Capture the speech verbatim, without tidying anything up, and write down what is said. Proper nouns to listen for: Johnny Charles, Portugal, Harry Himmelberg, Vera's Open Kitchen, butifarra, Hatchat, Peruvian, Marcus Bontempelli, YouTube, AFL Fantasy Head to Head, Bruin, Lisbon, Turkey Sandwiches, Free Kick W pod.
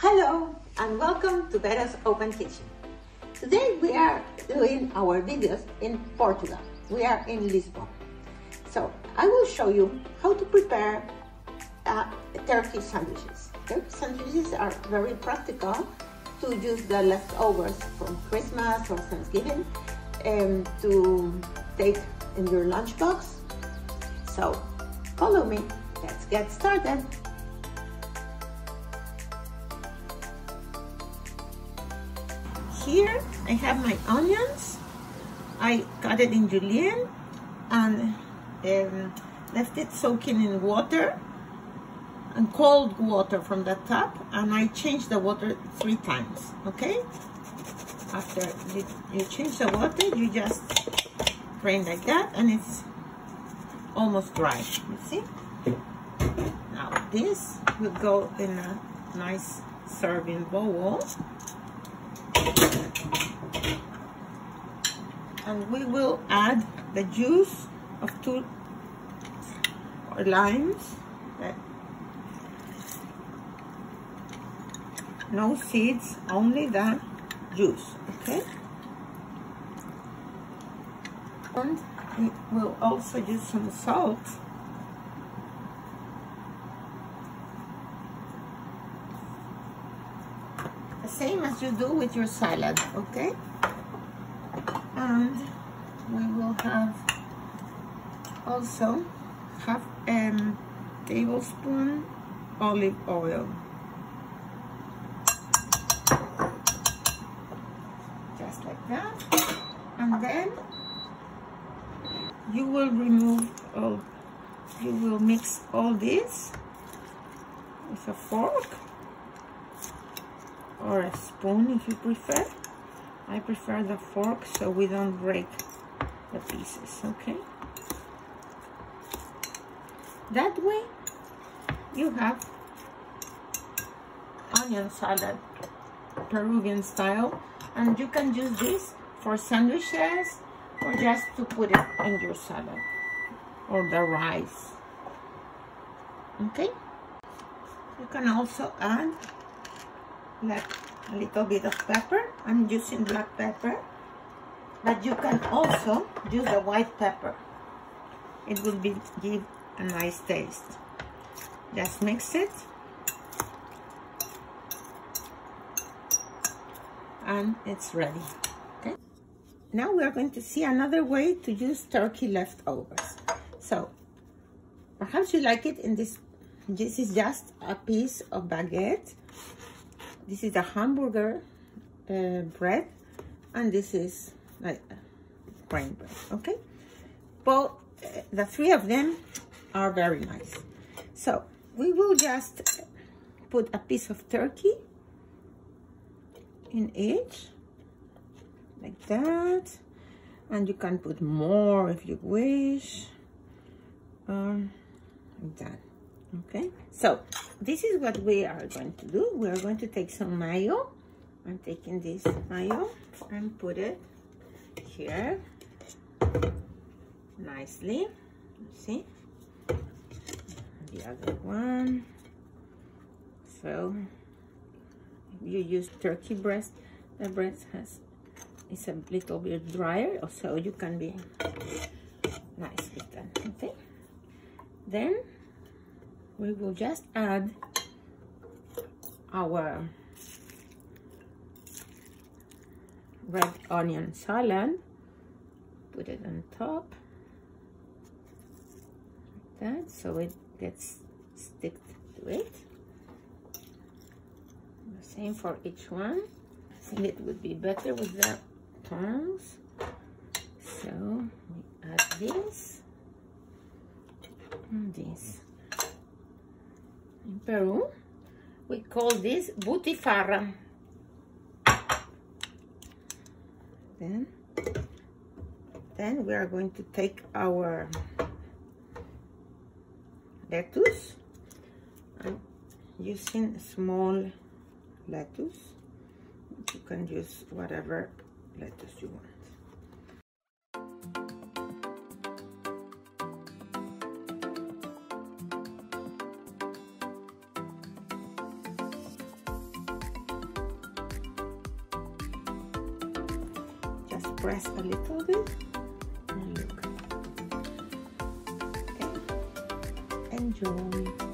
Hello and welcome to Vera's Open Kitchen. Today we are doing our videos in Portugal. We are in Lisbon. So I will show you how to prepare uh, turkey sandwiches. Turkey sandwiches are very practical to use the leftovers from Christmas or Thanksgiving um, to take in your lunchbox. So follow me, let's get started. Here I have my onions. I cut it in julienne and um, left it soaking in water and cold water from the tap, and I changed the water three times, okay? After you change the water, you just drain like that and it's almost dry, you see? Now this will go in a nice serving bowl. And we will add the juice of two limes, no seeds, only the juice, okay? And we will also use some salt. Same as you do with your salad, okay? And we will have also half a um, tablespoon olive oil. Just like that. And then you will remove all, you will mix all this with a fork. Or a spoon if you prefer. I prefer the fork so we don't break the pieces, okay? That way you have onion salad, Peruvian style, and you can use this for sandwiches or just to put it in your salad or the rice, okay? You can also add like a little bit of pepper. I'm using black pepper, but you can also use a white pepper. It will be, give a nice taste. Just mix it. And it's ready. Okay. Now we are going to see another way to use turkey leftovers. So perhaps you like it in this. This is just a piece of baguette. This is a hamburger uh, bread, and this is like grain bread, okay? Well, uh, the three of them are very nice. So we will just put a piece of turkey in each, like that. And you can put more if you wish, um, like that. Okay, so this is what we are going to do. We are going to take some mayo. I'm taking this mayo and put it here nicely. See, the other one. So you use turkey breast. The breast has is a little bit drier, so you can be nice with that. Okay, then we will just add our red onion salad, put it on top, like that, so it gets stick to it. The same for each one. I think it would be better with the tongs. So we add this and this. In Peru, we call this butifarra. Then, then we are going to take our lettuce. I'm using small lettuce. You can use whatever lettuce you want. press a little bit and look. Okay, enjoy.